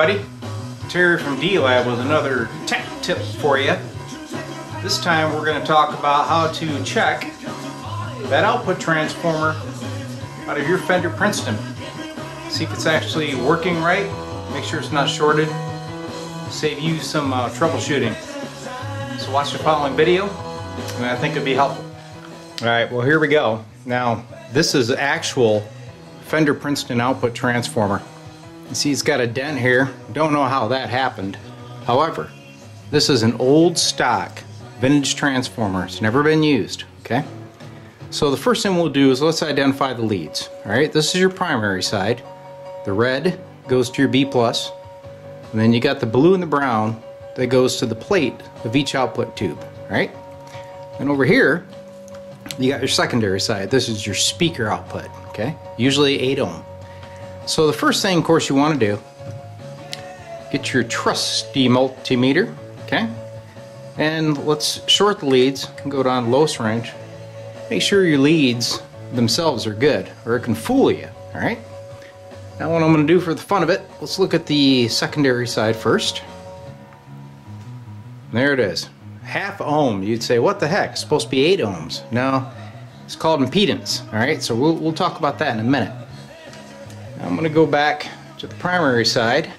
everybody, Terry from D-Lab with another tech tip for you. This time we're going to talk about how to check that output transformer out of your Fender Princeton. See if it's actually working right, make sure it's not shorted, save you some troubleshooting. So watch the following video and I think it'll be helpful. Alright, well here we go. Now this is actual Fender Princeton output transformer. You see it's got a dent here. Don't know how that happened. However, this is an old stock vintage transformer. It's never been used, okay? So the first thing we'll do is let's identify the leads. Alright, this is your primary side. The red goes to your B plus, and then you got the blue and the brown that goes to the plate of each output tube, right? And over here you got your secondary side. This is your speaker output, okay? Usually 8 ohm. So the first thing, of course, you want to do, get your trusty multimeter, okay? And let's short the leads and go down low range. Make sure your leads themselves are good or it can fool you, all right? Now what I'm going to do for the fun of it, let's look at the secondary side first. There it is. 1/2 ohm. You'd say, what the heck? It's supposed to be 8 ohms. No, it's called impedance, all right? So we'll talk about that in a minute. Now I'm going to go back to the primary side.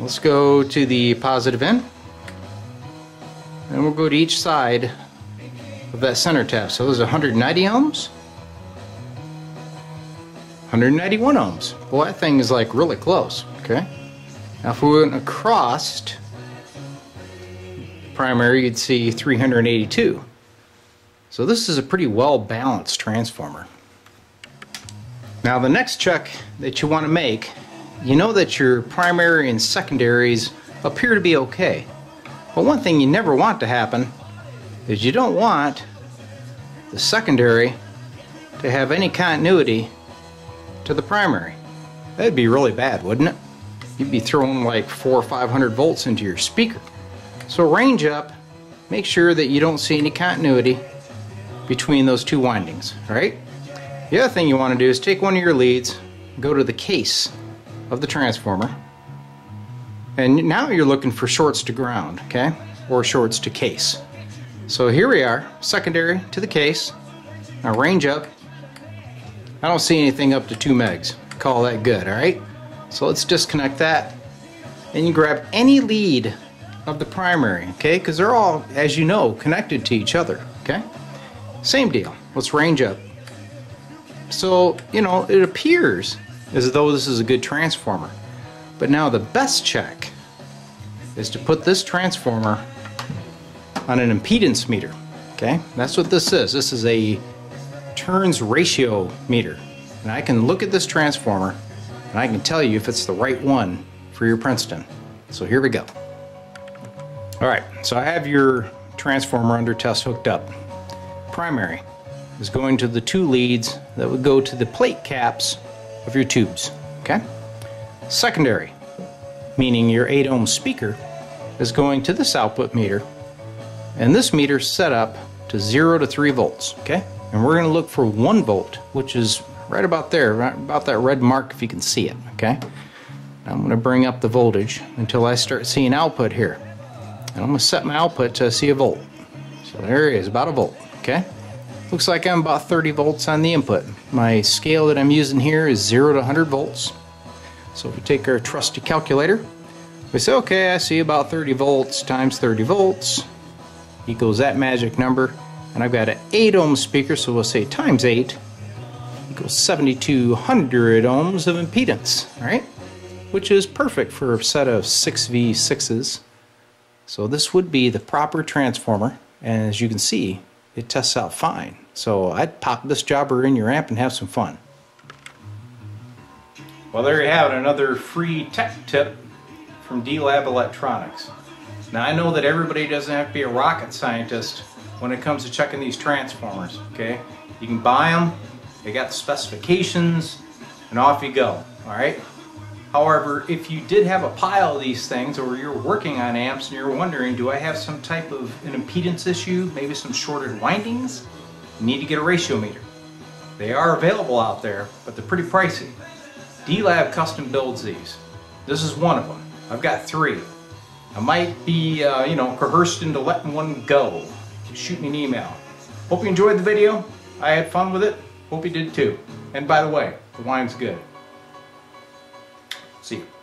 Let's go to the positive end. And we'll go to each side of that center tap. So those are 190 ohms. 191 ohms. Well, that thing is like really close, okay? Now if we went across the primary, you'd see 382. So this is a pretty well balanced transformer. Now the next check that you want to make, you know that your primary and secondaries appear to be okay. But one thing you never want to happen is you don't want the secondary to have any continuity to the primary. That'd be really bad, wouldn't it? You'd be throwing like 400 or 500 volts into your speaker. So range up, make sure that you don't see any continuity between those two windings, alright? The other thing you want to do is take one of your leads, go to the case of the transformer, and now you're looking for shorts to ground, okay? Or shorts to case. So here we are, secondary to the case. Now range up. I don't see anything up to 2 megs. Call that good, alright? So let's disconnect that. Then you grab any lead of the primary, okay? Because they're all, as you know, connected to each other, okay? Same deal. Let's range up. So, you know, it appears as though this is a good transformer. But now the best check is to put this transformer on an impedance meter, okay? That's what this is. This is a turns ratio meter, and I can look at this transformer and I can tell you if it's the right one for your Princeton. So here we go. Alright, so I have your transformer under test hooked up. Primary is going to the 2 leads that would go to the plate caps of your tubes, okay? Secondary, meaning your 8 ohm speaker, is going to this output meter, and this meter is set up to 0 to 3 volts, okay? And we're going to look for 1 volt, which is right about there, right about that red mark if you can see it, okay? I'm going to bring up the voltage until I start seeing output here. And I'm going to set my output to see a volt. So there it is, about 1 volt, okay? Looks like I'm about 30 volts on the input. My scale that I'm using here is 0 to 100 volts. So if we take our trusty calculator, we say, okay, I see about 30 volts times 30 volts equals that magic number. And I've got an 8 ohm speaker, so we'll say times 8 equals 7,200 ohms of impedance, alright? Which is perfect for a set of 6 V6s. So this would be the proper transformer, and as you can see, it tests out fine. So I'd pop this jobber in your amp and have some fun. Well, there you have it, another free tech tip from D-Lab Electronics. Now I know that everybody doesn't have to be a rocket scientist when it comes to checking these transformers, okay? You can buy them, they got the specifications, and off you go, alright? However, if you did have a pile of these things, or you're working on amps and you're wondering, do I have some type of an impedance issue, maybe some shorted windings? You need to get a ratio meter. They are available out there, but they're pretty pricey. D-Lab custom builds these. This is one of them. I've got three. I might be, you know, coerced into letting one go. Shoot me an email. Hope you enjoyed the video. I had fun with it. Hope you did too. And by the way, the wine's good. See you.